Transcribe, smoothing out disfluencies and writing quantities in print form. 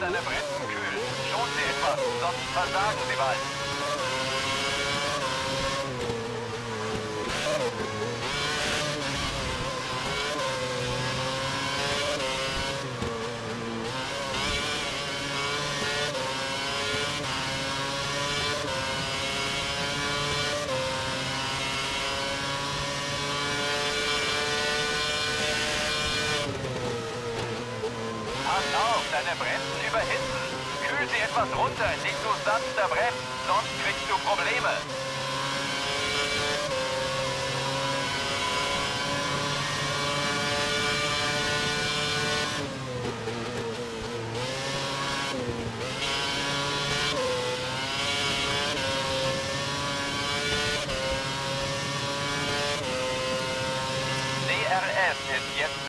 Deine Bremsen kühl. Schon sie etwas, sonst versagen sie bald. Deine Bremsen überhitzen. Kühl sie etwas runter, indem du sanfter bremst, sonst kriegst du Probleme. DRS ist jetzt